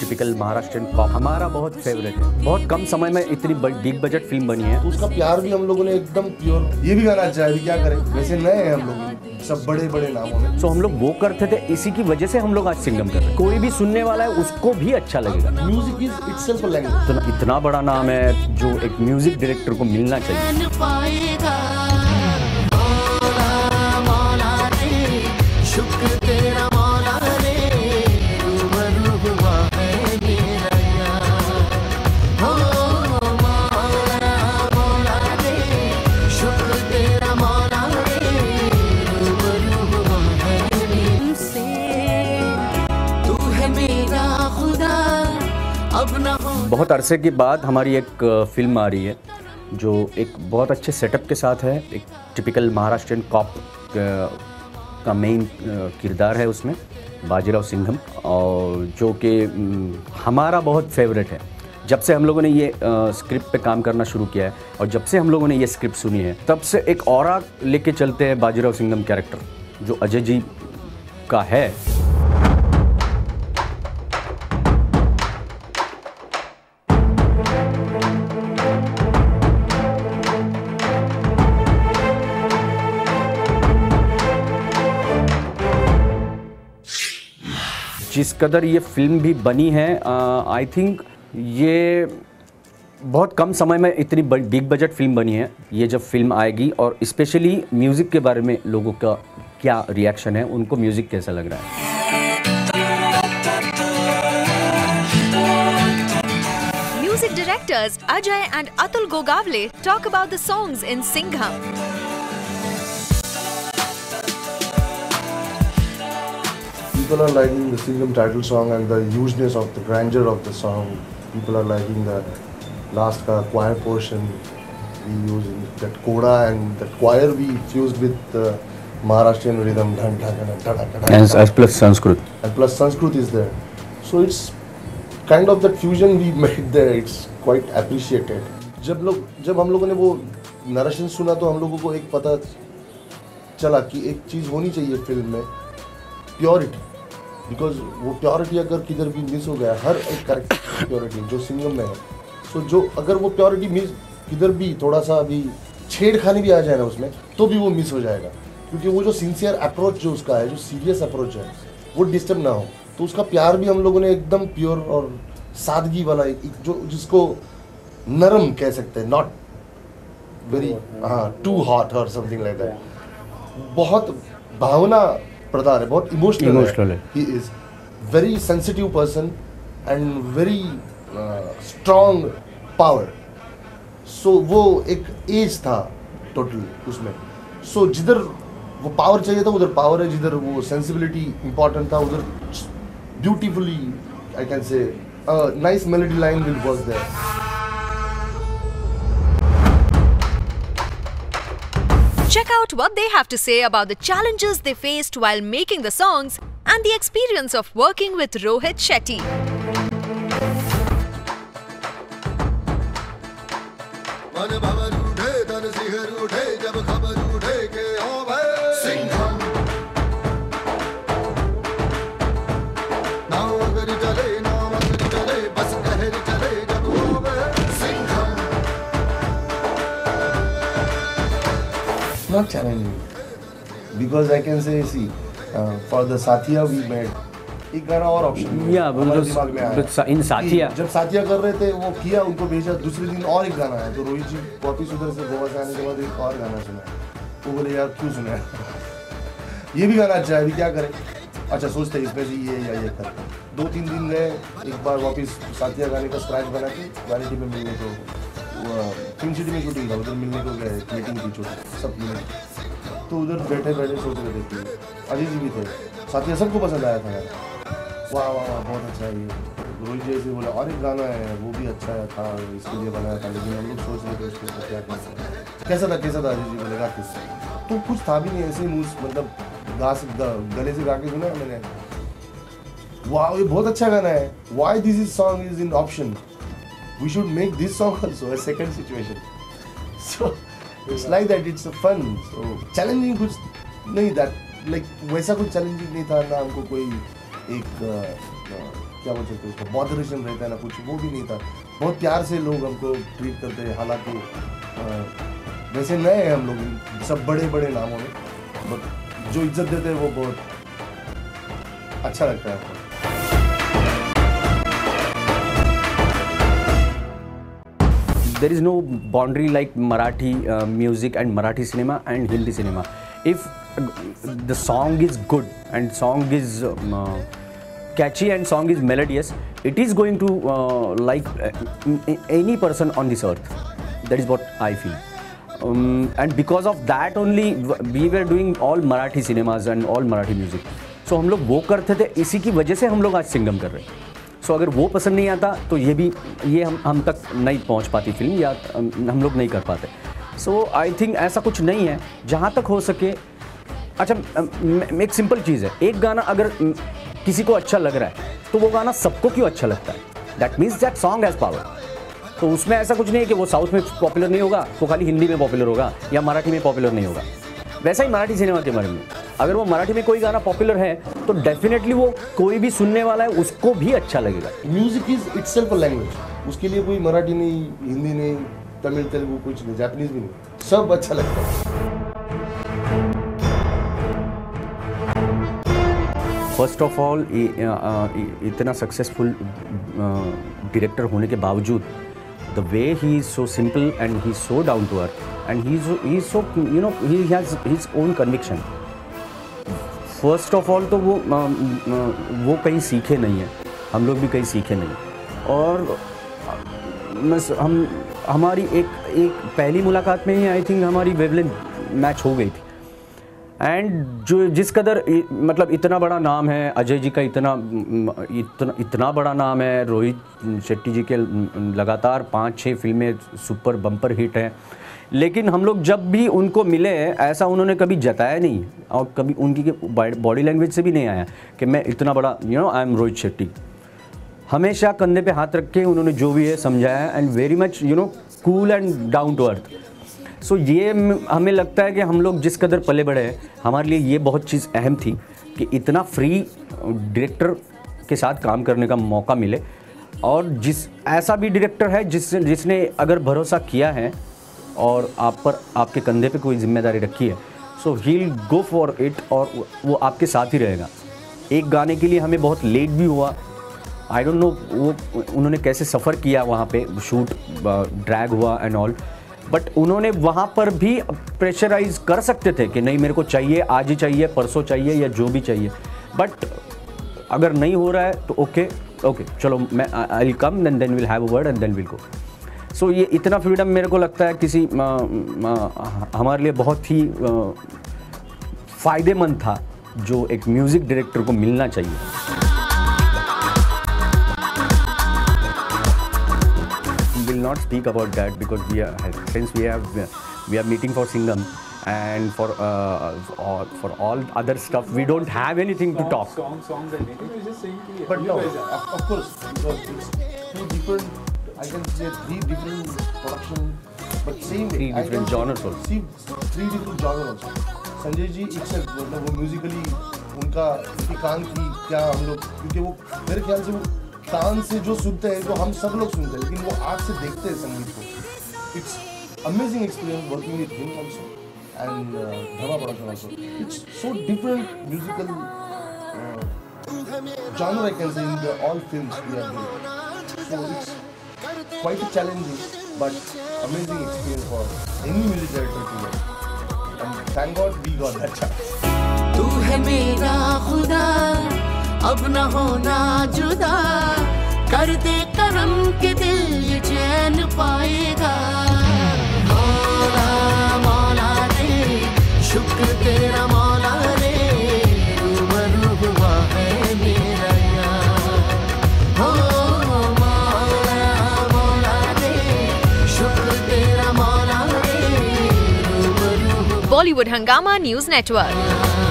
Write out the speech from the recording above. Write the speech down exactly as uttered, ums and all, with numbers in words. Typical Maharashtrian pop हमारा बहुत favourite है। बहुत कम समय में इतनी बिग बजट फिल्म बनी है, उसका प्यार भी हम लोगों ने एकदम प्योर। ये भी गाना अच्छा है, क्या करें, वैसे नए हैं हम लोग, सब बड़े बड़े नामों में। सो so, हम लोग वो करते थे, इसी की वजह से हम लोग आज सिंघम कर रहे हैं। कोई भी सुनने वाला है उसको भी अच्छा लगेगा। Music is itself a language. तो इतना बड़ा नाम है जो एक म्यूजिक डायरेक्टर को मिलना चाहिए। बहुत अरसे के बाद हमारी एक फिल्म आ रही है जो एक बहुत अच्छे सेटअप के साथ है। एक टिपिकल महाराष्ट्रियन कॉप का मेन किरदार है उसमें बाजीराव सिंघम, और जो कि हमारा बहुत फेवरेट है। जब से हम लोगों ने ये स्क्रिप्ट पे काम करना शुरू किया है और जब से हम लोगों ने ये स्क्रिप्ट सुनी है, तब से एक ऑरा लेके चलते हैं बाजीराव सिंघम कैरेक्टर जो अजय जी का है। जिस कदर ये फिल्म भी बनी है, आई थिंक ये बहुत कम समय में इतनी बिग बजट फिल्म बनी है। ये जब फिल्म आएगी और स्पेशली म्यूज़िक के बारे में लोगों का क्या रिएक्शन है, उनको म्यूज़िक कैसा लग रहा है। Music directors Ajay and Atul Gogavale talk about the songs in Singham. People are liking the Singham title song and the hugeness of the grandeur of the song. People are liking the last ka choir portion we use in that coda, and that choir we fused with the Maharashtrian rhythm dhan dhan dhan. And as plus Sanskrit. And plus Sanskrit is there, so it's kind of that fusion we made there. It's quite appreciated. जब लोग जब हम लोगों ने वो narration सुना तो हम लोगों को एक पता चला कि एक चीज होनी चाहिए फिल्म में, प्योरिटी। बिकॉज वो प्योरिटी अगर किधर भी मिस हो गया, हर एक कैरेक्टर प्योरिटी जो सिंघम में है, सो जो अगर वो प्योरिटी मिस किधर भी थोड़ा सा भी छेड़खानी भी आ जाए ना उसमें, तो भी वो मिस हो जाएगा। क्योंकि वो जो सिंसियर अप्रोच जो उसका है, जो सीरियस अप्रोच है, वो डिस्टर्ब ना हो। तो उसका प्यार भी हम लोगों ने एकदम प्योर और सादगी वाला, जो जिसको नरम कह सकते हैं, नॉट वेरी हाँ टू हॉट और समथिंग लाइक दैट। बहुत भावना प्रदार है, बहुत इमोशनल इमोशनल है। He is very sensitive person and very strong power. So वो एक एज था टोटल उसमें। सो so, जिधर वो पावर चाहिए था उधर पावर है, जिधर वो सेंसिबिलिटी इंपॉर्टेंट था उधर beautifully I can say nice melody line will work there. Check out what they have to say about the challenges they faced while making the songs and the experience of working with Rohit Shetty. मन भवर उठे, तन सिहर उठे, जब खबर उठे के ओ भाई सिंघम। नाव अगर चले, नाव अगर चले, बस कहर चले, जब ओ भाई Singham. Not challenging, because I can say, see, uh, for the Satya we made एक गाना और ऑप्शन या दिमाग में आया इन साथिया। जब साथिया कर रहे थे वो किया, उनको भेजा, दूसरे दिन और एक गाना आया। तो रोहित जी वापिस उधर से गोवा से आने के बाद एक और गाना सुना, वो बोले यार क्यों सुना ये भी गाना अच्छा है, अभी क्या करें। अच्छा सोचते हैं इसमें से ये या ये करते। दो तीन दिन गए, एक बार वापस साथिया गाने का स्क्रैच बना के क्वालिटी में मिलने को फिल्म सिटी में शूटिंग था, उधर मिलने को गए, मीटिंग की छोटी सब मिले। तो उधर बैठे बैठे सोच रहे थे, अजय जी भी थे, साथिया सबको पसंद आया था यार, वाह वाह वाह बहुत अच्छा है ये। रोहित जी से बोला और एक गाना है वो भी अच्छा है था, इसके लिए बनाया था, लेकिन हम लोग सोच रहे थे उसको क्या कैसा था कैसा था। अजय जी बोले गा किससे, तो कुछ था भी नहीं, ऐसे ही मुझ मतलब गा सकता, गले से गा के सुना मैंने, वाह ये बहुत अच्छा गाना है। Why this is song is in option, we should make this song also a second situation. So it's like that, it's a fun. So challenging कुछ नहीं, दैट लाइक वैसा कुछ चैलेंजिंग नहीं था ना। हमको कोई एक क्या बोल सकते हैं उसको, मॉडरेशन रहता है ना कुछ, वो भी नहीं था। बहुत प्यार से लोग हमको ट्रीट करते हैं, हालांकि वैसे नए हैं हम लोग सब बड़े बड़े नामों में, बट जो इज्जत देते हैं वो बहुत अच्छा लगता है। There is no boundary like Marathi uh, music and Marathi cinema and Hindi cinema. If the song is good and song is um, uh, catchy and song is melodious, it is going to uh, like uh, any person on this earth. That is what I feel. Um, and because of that only, we were doing all Marathi cinemas and all Marathi music. So हम लोग वो करते थे, इसी की वजह से हम लोग आज सिंगम कर रहे हैं। सो अगर वो पसंद नहीं आता तो ये भी ये हम हम तक नहीं पहुंच पाती फिल्म, या हम लोग नहीं कर पाते। सो आई थिंक ऐसा कुछ नहीं है, जहाँ तक हो सके। अच्छा, एक सिंपल चीज़ है, एक गाना अगर किसी को अच्छा लग रहा है तो वो गाना सबको क्यों अच्छा लगता है, that means that song has power. तो उसमें ऐसा कुछ नहीं है कि वो साउथ में पॉपुलर नहीं होगा, वो खाली हिंदी में पॉपुलर होगा या मराठी में पॉपुलर नहीं होगा। वैसा ही मराठी सिनेमा के बारे में, अगर वो मराठी में कोई गाना पॉपुलर है तो डेफिनेटली वो कोई भी सुनने वाला है उसको भी अच्छा लगेगा। Music is itself a language, उसके लिए कोई मराठी नहीं, हिंदी नहीं, तमिल, तेलुगु कुछ नहीं, जापानीज भी नहीं, सब अच्छा लगता है। फर्स्ट ऑफ ऑल इतना सक्सेसफुल डायरेक्टर होने के बावजूद the way he is so simple and he is so down to earth and he is so, he is so you know he has his own conviction. First of all तो वो वो कहीं सीखे नहीं है, हम लोग भी कहीं सीखे नहीं, और हम हमारी एक एक पहली मुलाकात में ही आई थिंक हमारी वेवलेंथ मैच हो गई थी। एंड जो जिस कदर मतलब इतना बड़ा नाम है अजय जी का, इतना इतना इतना बड़ा नाम है, रोहित शेट्टी जी के लगातार पाँच छः फिल्में सुपर बम्पर हिट हैं, लेकिन हम लोग जब भी उनको मिले ऐसा उन्होंने कभी जताया नहीं और कभी उनकी बॉडी लैंग्वेज से भी नहीं आया कि मैं इतना बड़ा, you know, I am Rohit Shetty. हमेशा कंधे पे हाथ रख के उन्होंने जो भी है समझाया, and very much you know cool and down to earth. So so, ये हमें लगता है कि हम लोग जिस कदर पले बड़े हैं, हमारे लिए ये बहुत चीज़ अहम थी कि इतना फ्री डायरेक्टर के साथ काम करने का मौका मिले, और जिस ऐसा भी डायरेक्टर है जिस जिसने अगर भरोसा किया है और आप पर, आपके कंधे पे कोई जिम्मेदारी रखी है, सो ही'ल गो फॉर इट, और वो आपके साथ ही रहेगा। एक गाने के लिए हमें बहुत लेट भी हुआ, आई डोंट नो वो उन्होंने कैसे सफ़र किया, वहाँ पे शूट ड्रैग हुआ एंड ऑल, बट उन्होंने वहाँ पर भी प्रेशराइज कर सकते थे कि नहीं मेरे को चाहिए, आज ही चाहिए, परसों चाहिए, या जो भी चाहिए, बट अगर नहीं हो रहा है तो ओके ओके चलो मैं I will come and then will have a word and then will go. So ये इतना फ्रीडम मेरे को लगता है किसी आ, आ, हमारे लिए बहुत ही फ़ायदेमंद था जो एक म्यूज़िक डायरेक्टर को मिलना चाहिए। Will not speak about that because we are since we have we are meeting for Singham and for uh, all, for all other stuff we don't have anything song, to talk song songs and anything. We're just saying ki but no, of, of course two different, I can say three different production, but same three I different genres also, see three different genres also. Sanjay ji itself मतलब वो musically उनका उनकी कान की क्या हम लोग, क्योंकि वो मेरे ख्याल से वो कान से जो सुनते हैं वो हम सब लोग सुनते हैं, लेकिन वो आँख से देखते हैं संगीत को। It's amazing experience working with him also. And uh, Dhama production also. It's so different musical uh, genre I can say in the all films we are doing. So it's quite challenging but amazing experience for any music director to make. And thank God we got that chance. Tu hai mera khuda, ab na hona juda, kar de karam ke dil ye chain paayega. शुक्र तेरा मौला रे, रूबरू हुआ है मेरा यार, हो मौला मौला रे, शुक्र तेरा मौला रे, रूबरू। बॉलीवुड हंगामा न्यूज़ नेटवर्क।